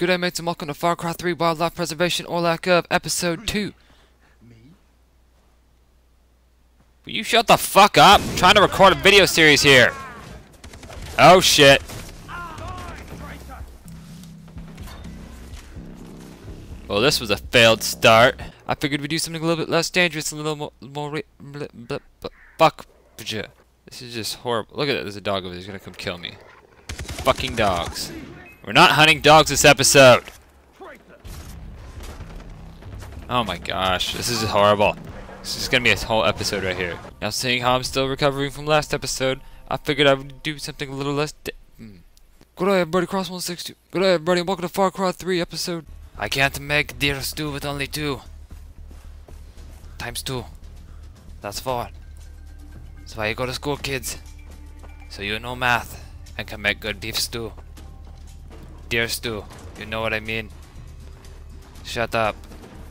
Good day, mates, and welcome to Far Cry 3 Wildlife Preservation or Lack of Episode 2. Me? Will you shut the fuck up? I'm trying to record a video series here. Oh shit. Well, this was a failed start. I figured we'd do something a little bit less dangerous and a little more. Fuck. This is just horrible. Look at that. There's a dog over there. He's gonna come kill me. Fucking dogs. We're not hunting dogs this episode. Oh my gosh, this is horrible. This is gonna be a whole episode right here. Now, seeing how I'm still recovering from last episode, I figured I would do something a little less. Good day, everybody. Cros1625. Good day, everybody. And welcome to Far Cry 3 episode. I can't make deer stew with only two. Times two. That's four. That's why you go to school, kids. So you know math and can make good beef stew. Dear Stu, you know what I mean? Shut up.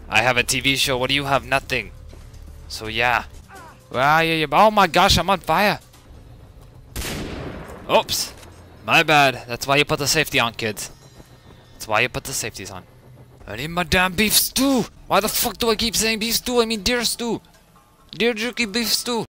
I have a TV show, what do you have? Nothing. So yeah. Oh my gosh, I'm on fire. Oops. My bad. That's why you put the safety on, kids. That's why you put the safeties on. I need my damn beef stew. Why the fuck do I keep saying beef stew? I mean dear stew. Dear jerky beef stew.